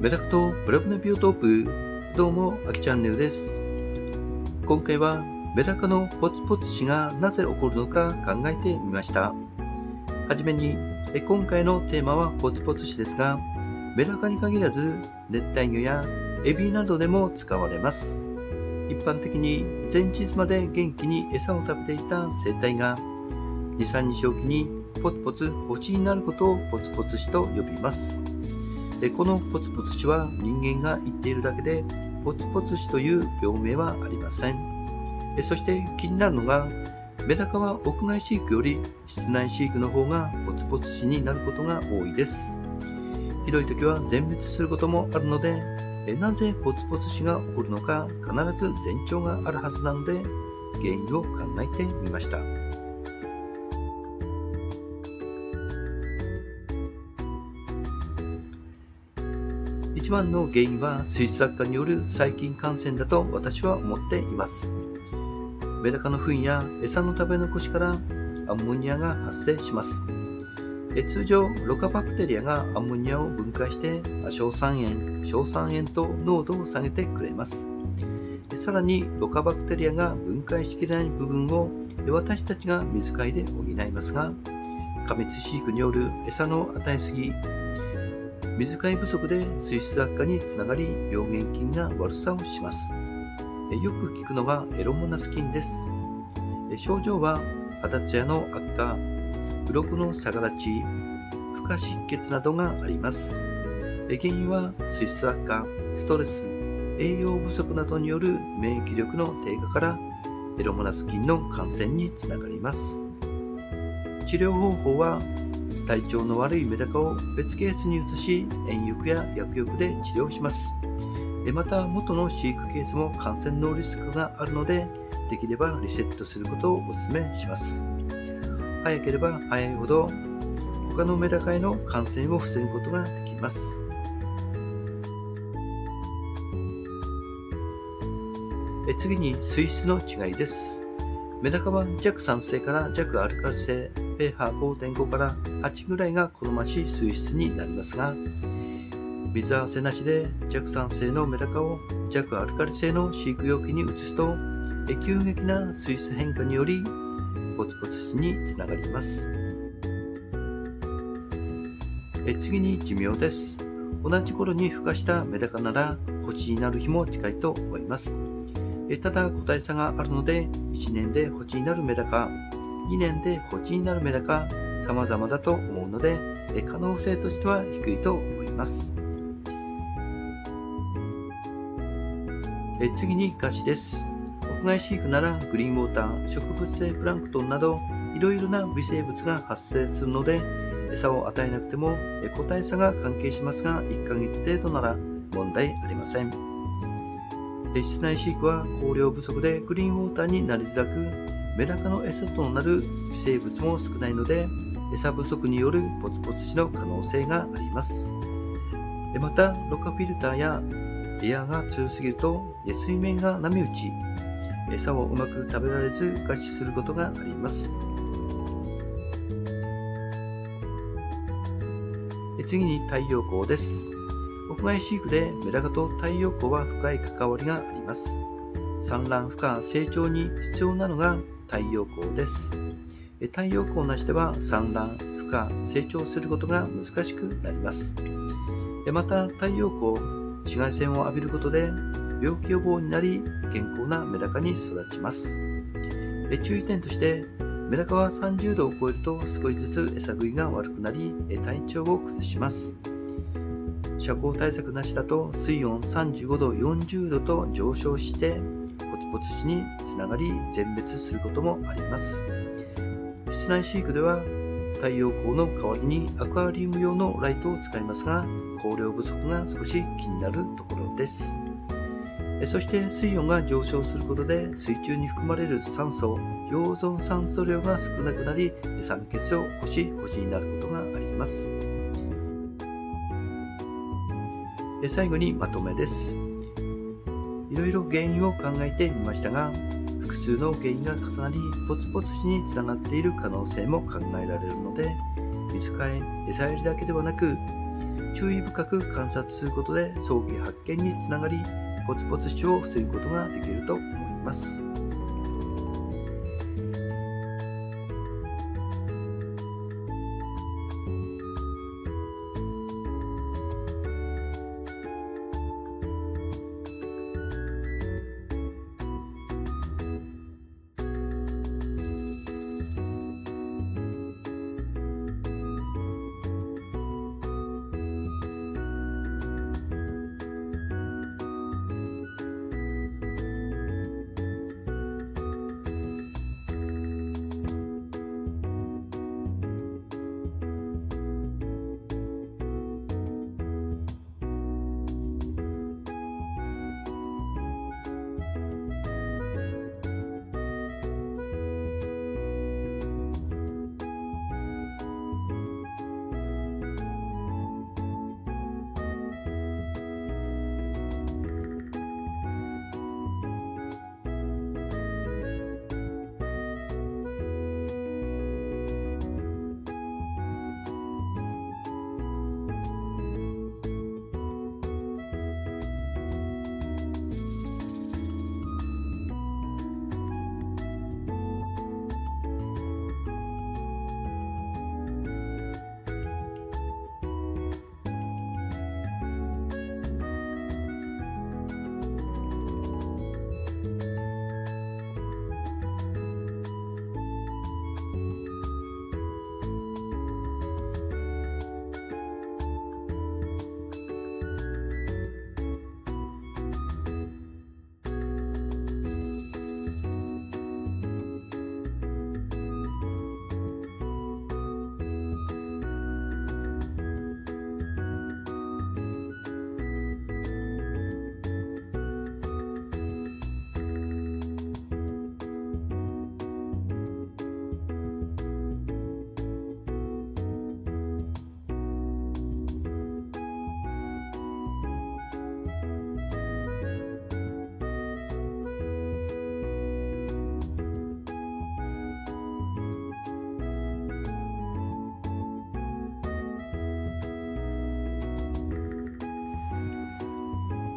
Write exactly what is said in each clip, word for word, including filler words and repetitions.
メダクトブラブのビオトープ、どうもあきチャンネルです。今回はメダカのポツポツ死がなぜ起こるのか考えてみました。はじめに今回のテーマはポツポツ死ですが、メダカに限らず熱帯魚やエビなどでも使われます。一般的に前日まで元気に餌を食べていた生態がに、さんにちおきにポツポツ星になることをポツポツ死と呼びます。でこのポツポツ死は人間が言っているだけで、ポツポツ死という病名はありません。でそして気になるのが、メダカは屋外飼育より室内飼育の方がポツポツ死になることが多いです。ひどい時は全滅することもあるので、なぜポツポツ死が起こるのか必ず前兆があるはずなので、原因を考えてみました。一番の原因は水質悪化による細菌感染だと私は思っています。メダカの糞や餌の食べ残しからアンモニアが発生します。通常ろ過バクテリアがアンモニアを分解して硝酸塩、硝酸塩と濃度を下げてくれます。さらにろ過バクテリアが分解しきれない部分を私たちが水替えで補いますが、過密飼育による餌の与えすぎ、水替え不足で水質悪化につながり病原菌が悪さをします。よく聞くのがエロモナス菌です。症状は肌ツヤの悪化、うろこの逆立ち、不可出血などがあります。原因は水質悪化、ストレス、栄養不足などによる免疫力の低下からエロモナス菌の感染につながります。治療方法は体調の悪いメダカを別ケースに移し、塩浴や薬浴で治療します。また元の飼育ケースも感染のリスクがあるので、できればリセットすることをお勧めします。早ければ早いほど他のメダカへの感染を防ぐことができます。え次に水質の違いです。メダカは弱酸性から弱アルカリ性 pHごてんご からはちぐらいが好ましい水質になりますが、水合わせなしで弱酸性のメダカを弱アルカリ性の飼育容器に移すと、え急激な水質変化によりポツポツ死につながります。え次に寿命です。同じ頃に孵化したメダカなら星になる日も近いと思います。えただ個体差があるので、いちねんで星になるメダカ、にねんで星になるメダカ、様々だと思うので、え可能性としては低いと思います。え次に餓死です。屋外飼育ならグリーンウォーター、植物性プランクトンなどいろいろな微生物が発生するので、餌を与えなくても個体差が関係しますが、いっかげつ程度なら問題ありません。室内飼育は光量不足でグリーンウォーターになりづらく、メダカの餌となる微生物も少ないので、餌不足によるポツポツ死の可能性があります。またろ過フィルターやエアが強すぎると水面が波打ち、餌をうまく食べられず餓死することがあります。次に太陽光です。屋外飼育でメダカと太陽光は深い関わりがあります。産卵、孵化、成長に必要なのが太陽光です。太陽光なしでは産卵、孵化、成長することが難しくなります。また太陽光、紫外線を浴びることで病気予防になり、健康なメダカに育ちます。え注意点として、メダカはさんじゅうどを超えると少しずつ餌食いが悪くなり、体調を崩します。遮光対策なしだと水温さんじゅうごど、よんじゅうどと上昇してポツポツ死につながり、全滅することもあります。室内飼育では太陽光の代わりにアクアリウム用のライトを使いますが、光量不足が少し気になるところです。そして水温が上昇することで水中に含まれる酸素、溶存酸素量が少なくなり、酸欠を起こし星になることがあります。最後にまとめです。いろいろ原因を考えてみましたが、複数の原因が重なりポツポツ死につながっている可能性も考えられるので、水替え、餌やりだけではなく注意深く観察することで早期発見につながり、ポツポツ死を防ぐことができると思います。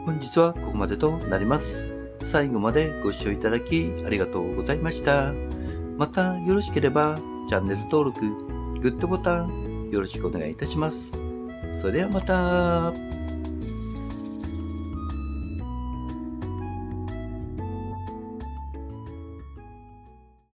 本日はここまでとなります。最後までご視聴いただきありがとうございました。またよろしければチャンネル登録、グッドボタンよろしくお願いいたします。それではまた。